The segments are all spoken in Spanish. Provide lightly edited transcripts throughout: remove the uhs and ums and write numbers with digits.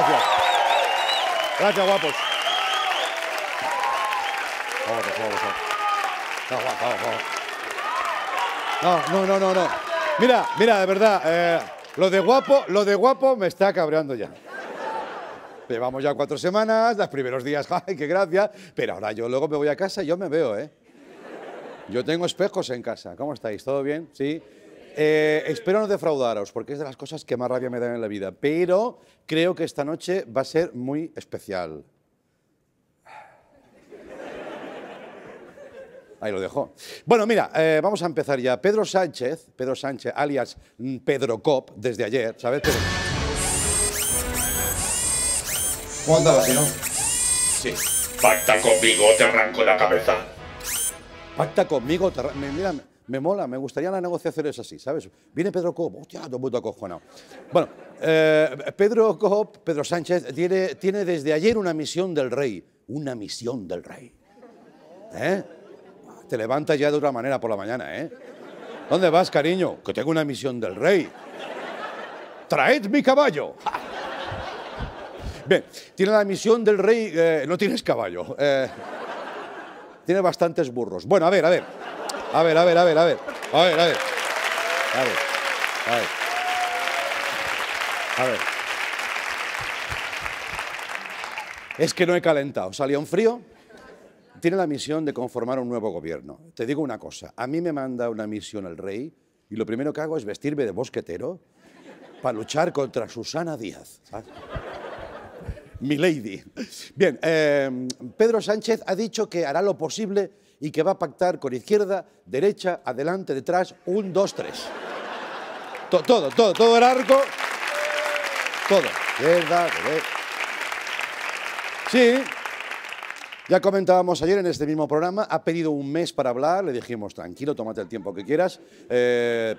Gracias. Gracias, guapos. No. Mira, de verdad, lo de guapo me está cabreando ya. Llevamos ya 4 semanas, los primeros días, ¡ay, qué gracia! Pero ahora yo luego me voy a casa y yo me veo, ¿eh? Yo tengo espejos en casa. ¿Cómo estáis? ¿Todo bien? ¿Sí? Espero no defraudaros, porque es de las cosas que más rabia me dan en la vida. Pero creo que esta noche va a ser muy especial. Ahí lo dejo. Bueno, mira, vamos a empezar ya. Pedro Sánchez, alias Pedro Cop, desde ayer, ¿sabes? Pedro... ¿Cómo andaba, si no? Sí. Pacta conmigo, te arranco la cabeza. Pacta conmigo, te arranco... Mira, me mola, me gustaría las negociaciones así, ¿sabes? Viene Pedro Cobo, hostia, todo el mundo acojonado. Bueno, Pedro Sánchez, tiene desde ayer una misión del rey. Una misión del rey. ¿Eh? Te levantas ya de otra manera por la mañana, ¿eh? ¿Dónde vas, cariño? Que tengo una misión del rey. ¡Traed mi caballo! ¡Ja! Bien, tiene la misión del rey... no tienes caballo. Tiene bastantes burros. Bueno, a ver. Es que no he calentado. Salía un frío. Tiene la misión de conformar un nuevo gobierno. Te digo una cosa. A mí me manda una misión el rey y lo primero que hago es vestirme de mosquetero para luchar contra Susana Díaz. ¿Sabes? Mi lady. Bien, Pedro Sánchez ha dicho que hará lo posible y que va a pactar con izquierda, derecha, adelante, detrás, 1, 2, 3. Todo el arco. Todo. Izquierda, derecha. Sí. Ya comentábamos ayer en este mismo programa, ha pedido un mes para hablar, le dijimos, tranquilo, tómate el tiempo que quieras,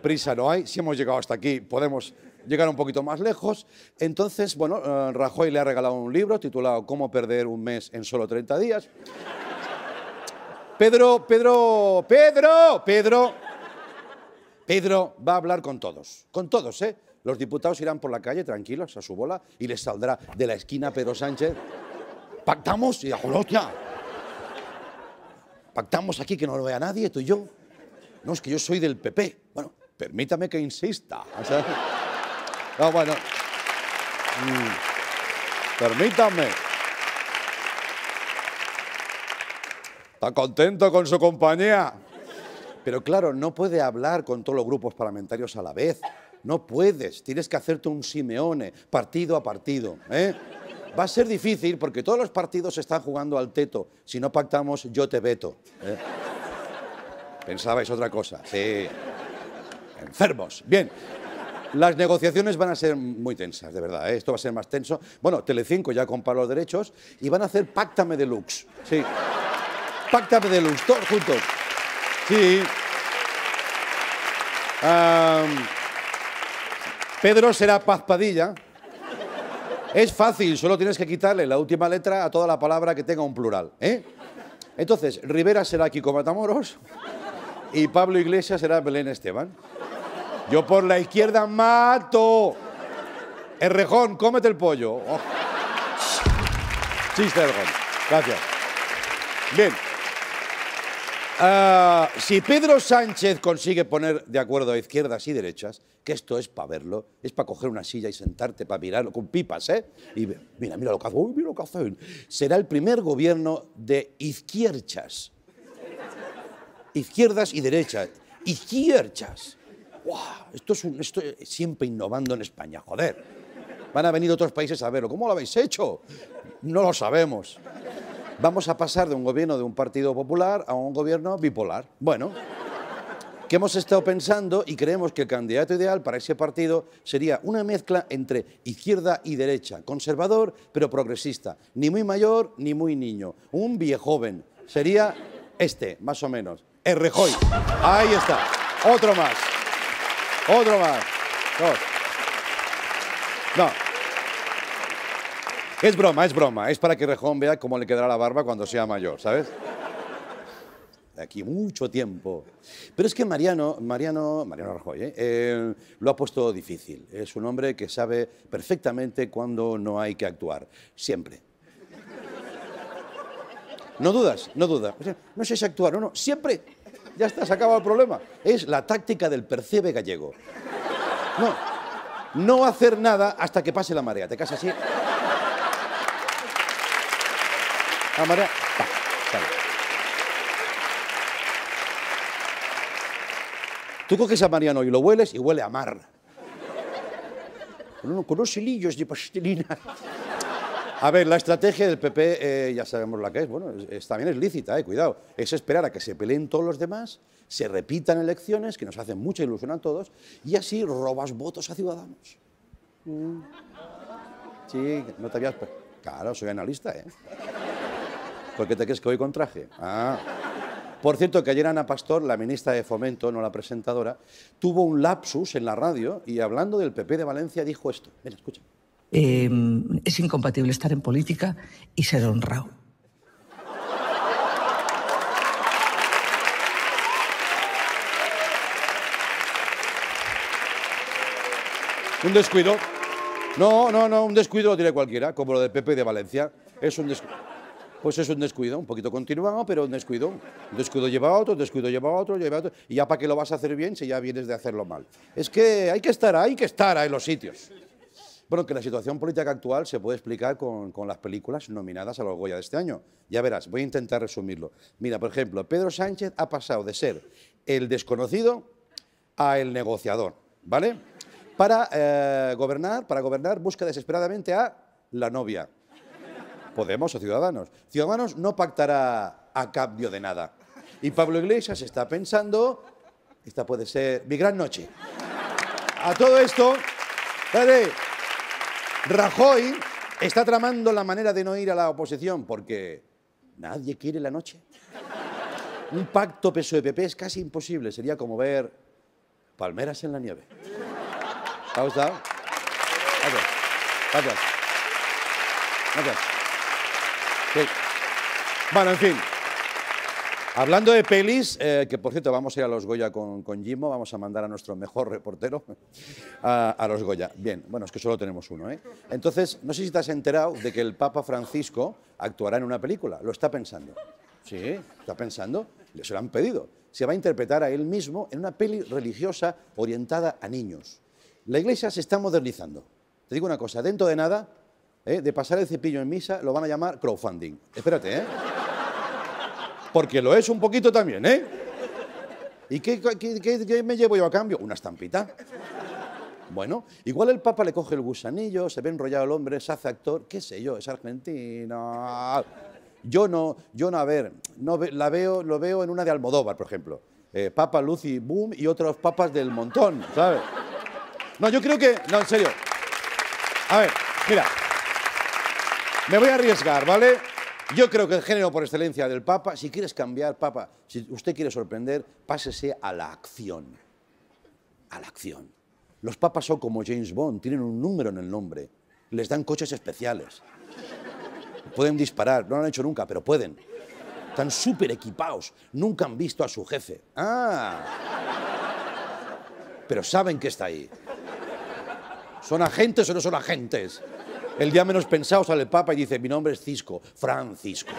prisa no hay, si hemos llegado hasta aquí podemos llegar un poquito más lejos. Entonces, bueno, Rajoy le ha regalado un libro titulado Cómo perder un mes en solo 30 días. Pedro va a hablar con todos, ¿eh? Los diputados irán por la calle tranquilos a su bola y les saldrá de la esquina Pedro Sánchez. Pactamos y a hostia. Pactamos aquí que no lo vea nadie, tú y yo. No, es que yo soy del PP. Bueno, permítame que insista. O sea, no, bueno. Permítame. Está contento con su compañía. Pero claro, no puede hablar con todos los grupos parlamentarios a la vez. No puedes. Tienes que hacerte un Simeone, partido a partido. ¿Eh? Va a ser difícil porque todos los partidos están jugando al teto. Si no pactamos, yo te veto. ¿Eh? Pensabais otra cosa. Sí. Enfermos. Bien. Las negociaciones van a ser muy tensas, de verdad, ¿eh? Esto va a ser más tenso. Bueno, Telecinco ya compra los derechos y van a hacer Páctame Deluxe. Sí. Pactame de luz, todos juntos. Sí. Pedro será Paz Padilla. Es fácil, solo tienes que quitarle la última letra a toda la palabra que tenga un plural, ¿eh? Entonces, Rivera será Kiko Matamoros y Pablo Iglesias será Belén Esteban. Yo por la izquierda mato. Errejón, cómete el pollo. Oh. Chiste, Errejón. Gracias. Bien. Si Pedro Sánchez consigue poner de acuerdo a izquierdas y derechas, que esto es para verlo, es para coger una silla y sentarte, para mirarlo con pipas, ¿eh? Y mira lo que hace, uy, mira lo que hace. Será el primer gobierno de izquierdas. Izquierdas y derechas. Izquierdas. ¡Wow! Esto es siempre innovando en España, joder. Van a venir otros países a verlo. ¿Cómo lo habéis hecho? No lo sabemos. Vamos a pasar de un gobierno de un partido popular a un gobierno bipolar. Bueno, que hemos estado pensando y creemos que el candidato ideal para ese partido sería una mezcla entre izquierda y derecha, conservador pero progresista, ni muy mayor ni muy niño, un viejoven. Sería este, más o menos, Errejoy. Ahí está, otro más. No. Es broma. Es para que Errejón vea cómo le quedará la barba cuando sea mayor, ¿sabes? aquí mucho tiempo. Pero es que Mariano Rajoy, lo ha puesto difícil. Es un hombre que sabe perfectamente cuándo no hay que actuar. Siempre. No dudas, no dudas. No sé si actuar, no, siempre. Ya está, se acaba el problema. Es la táctica del percebe gallego. No hacer nada hasta que pase la marea. Te casas así. La marea. Va, sale. Tú coges a Mariano y lo hueles y huele a mar. Con unos hilillos de pastelina. A ver, la estrategia del PP, ya sabemos la que es, bueno, también es lícita, cuidado. Es esperar a que se peleen todos los demás, se repitan elecciones, que nos hacen mucha ilusión a todos, y así robas votos a Ciudadanos. Sí, no te habías... Claro, soy analista, ¿eh? Porque te crees que voy con traje. Ah. Por cierto, que ayer Ana Pastor, la ministra de Fomento, no la presentadora, tuvo un lapsus en la radio y hablando del PP de Valencia dijo esto. Mira, escucha. Es incompatible estar en política y ser honrado. Un descuido. No, un descuido lo tiene cualquiera, como lo del PP de Valencia. Es un descuido. Pues es un descuido, un poquito continuado, pero un descuido. Un descuido lleva a otro, un descuido lleva a otro, lleva a otro. Y ya para qué lo vas a hacer bien si ya vienes de hacerlo mal. Es que hay que estar ahí en los sitios. Bueno, que la situación política actual se puede explicar con las películas nominadas a los Goya de este año. Ya verás, voy a intentar resumirlo. Mira, por ejemplo, Pedro Sánchez ha pasado de ser el desconocido a el negociador, ¿vale? Para gobernar busca desesperadamente a la novia. Podemos o Ciudadanos. Ciudadanos no pactará a cambio de nada. Y Pablo Iglesias está pensando, esta puede ser mi gran noche. A todo esto, dale. Rajoy está tramando la manera de no ir a la oposición porque nadie quiere la noche. Un pacto PSOE-PP es casi imposible. Sería como ver palmeras en la nieve. ¿Te ha gustado? Gracias. Gracias. Gracias. Sí. Bueno, en fin. Hablando de pelis, que por cierto vamos a ir a los Goya con Jimbo, vamos a mandar a nuestro mejor reportero a los Goya. Bien, bueno, es que solo tenemos uno, ¿eh? Entonces, no sé si te has enterado de que el Papa Francisco actuará en una película. Lo está pensando. Sí, está pensando. Se lo han pedido. Se va a interpretar a él mismo en una peli religiosa orientada a niños. La Iglesia se está modernizando. Te digo una cosa, dentro de nada, de pasar el cepillo en misa, lo van a llamar crowdfunding. Espérate, ¿eh? Porque lo es un poquito también, ¿eh? ¿Y qué me llevo yo a cambio? Una estampita. Bueno, igual el Papa le coge el gusanillo, se ve enrollado el hombre, se hace actor, qué sé yo, es argentino. Yo no, a ver, no, lo veo en una de Almodóvar, por ejemplo. Papa, Luz y Boom y otros papas del montón, ¿sabes? No, yo creo que... No, en serio. A ver, mira. Me voy a arriesgar, ¿vale? Yo creo que el género por excelencia del Papa, si quieres cambiar, Papa, si usted quiere sorprender, pásese a la acción. A la acción. Los papas son como James Bond, tienen un número en el nombre. Les dan coches especiales. Pueden disparar, no lo han hecho nunca, pero pueden. Están súper equipados, nunca han visto a su jefe. ¡Ah! Pero saben que está ahí. ¿Son agentes o no son agentes? El día menos pensado sale el Papa y dice, mi nombre es Cisco, Francisco.